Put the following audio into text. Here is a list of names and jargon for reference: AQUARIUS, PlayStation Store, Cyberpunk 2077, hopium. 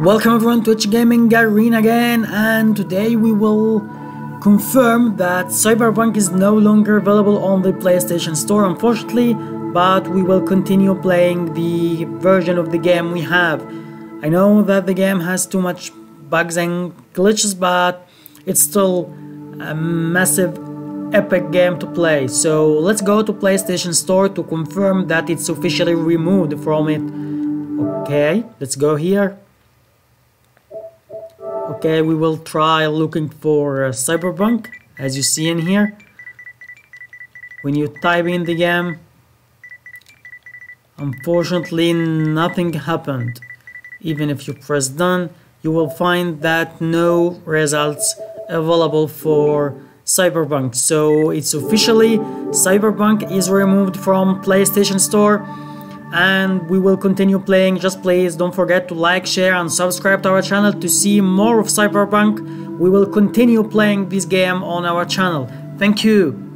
Welcome everyone to Twitch Gaming Arena again, and today we will confirm that Cyberpunk is no longer available on the PlayStation Store, unfortunately, but we will continue playing the version of the game we have. I know that the game has too much bugs and glitches, but it's still a massive epic game to play. So let's go to PlayStation Store to confirm that it's officially removed from it. Okay, let's go here. Okay, we will try looking for Cyberpunk, as you see in here. When you type in the game, unfortunately nothing happened. Even if you press done, you will find that no results available for Cyberpunk. So it's officially Cyberpunk is removed from PlayStation Store, and we will continue playing. Just please don't forget to like, share and subscribe to our channel to see more of Cyberpunk. We will continue playing this game on our channel. Thank you.